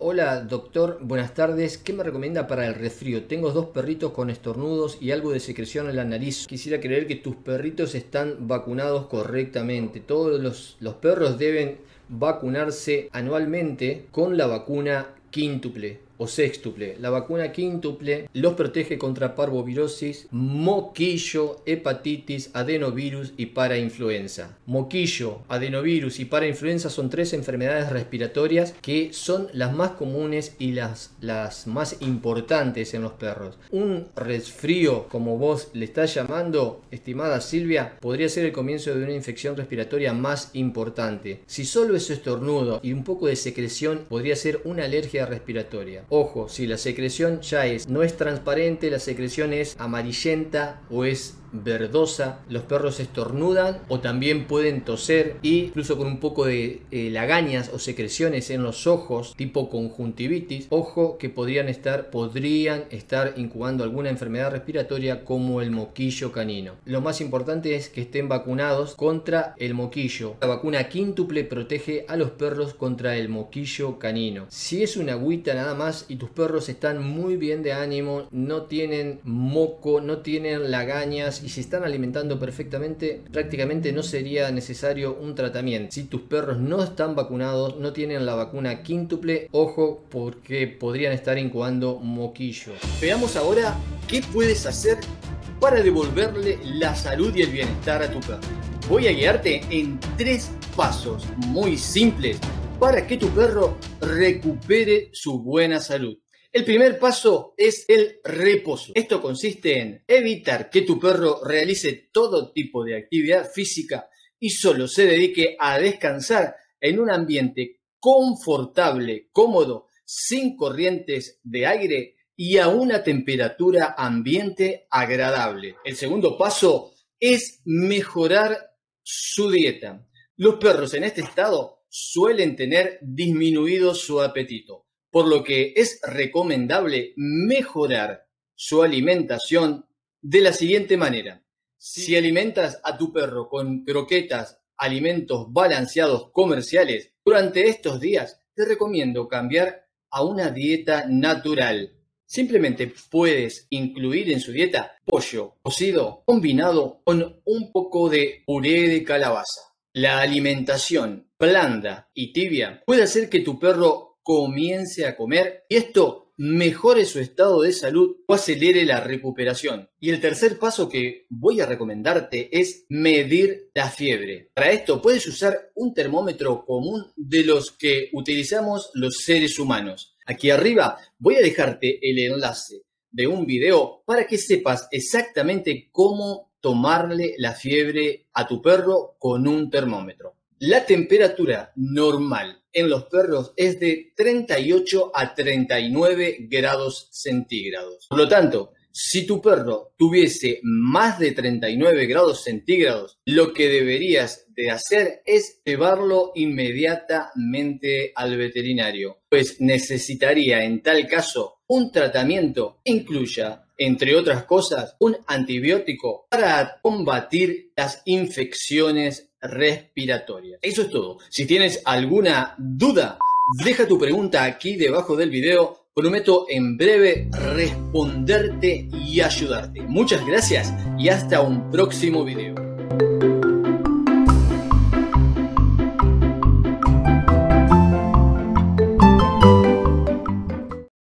Hola doctor, buenas tardes. ¿Qué me recomienda para el resfrío? Tengo dos perritos con estornudos y algo de secreción en la nariz. Quisiera creer que tus perritos están vacunados correctamente. Todos los perros deben vacunarse anualmente con la vacuna quíntuple o sextuple. La vacuna quíntuple los protege contra parvovirosis, moquillo, hepatitis, adenovirus y parainfluenza. Moquillo, adenovirus y parainfluenza son tres enfermedades respiratorias que son las más comunes y las más importantes en los perros. Un resfrío, como vos le estás llamando, estimada Silvia, podría ser el comienzo de una infección respiratoria más importante. Si solo es estornudo y un poco de secreción, podría ser una alergia respiratoria. Ojo, si la secreción no es transparente, la secreción es amarillenta o es verdosa, los perros estornudan o también pueden toser, y incluso con un poco de lagañas o secreciones en los ojos tipo conjuntivitis, ojo que podrían estar incubando alguna enfermedad respiratoria como el moquillo canino. Lo más importante es que estén vacunados contra el moquillo. La vacuna quíntuple protege a los perros contra el moquillo canino. Si es una agüita nada más y tus perros están muy bien de ánimo, no tienen moco, no tienen lagañas y se están alimentando perfectamente, prácticamente no sería necesario un tratamiento. Si tus perros no están vacunados, no tienen la vacuna quíntuple, ojo porque podrían estar incubando moquillo. Veamos ahora qué puedes hacer para devolverle la salud y el bienestar a tu perro. Voy a guiarte en tres pasos muy simples para que tu perro recupere su buena salud. El primer paso es el reposo. Esto consiste en evitar que tu perro realice todo tipo de actividad física y solo se dedique a descansar en un ambiente confortable, cómodo, sin corrientes de aire y a una temperatura ambiente agradable. El segundo paso es mejorar su dieta. Los perros en este estado suelen tener disminuido su apetito, por lo que es recomendable mejorar su alimentación de la siguiente manera. Si alimentas a tu perro con croquetas, alimentos balanceados comerciales, durante estos días te recomiendo cambiar a una dieta natural. Simplemente puedes incluir en su dieta pollo cocido combinado con un poco de puré de calabaza. La alimentación blanda y tibia puede hacer que tu perro comience a comer y esto mejore su estado de salud o acelere la recuperación. Y el tercer paso que voy a recomendarte es medir la fiebre. Para esto puedes usar un termómetro común de los que utilizamos los seres humanos. Aquí arriba voy a dejarte el enlace de un video para que sepas exactamente cómo tomarle la fiebre a tu perro con un termómetro. La temperatura normal en los perros es de 38 a 39 grados centígrados. Por lo tanto, si tu perro tuviese más de 39 grados centígrados, lo que deberías de hacer es llevarlo inmediatamente al veterinario, pues necesitaría en tal caso un tratamiento que incluya, entre otras cosas, un antibiótico para combatir las infecciones respiratorias. Eso es todo. Si tienes alguna duda, deja tu pregunta aquí debajo del video. Prometo en breve responderte y ayudarte. Muchas gracias y hasta un próximo video.